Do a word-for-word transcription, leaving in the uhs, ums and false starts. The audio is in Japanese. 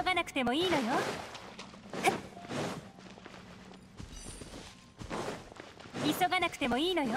急がなくてもいいのよ。急がなくてもいいのよ。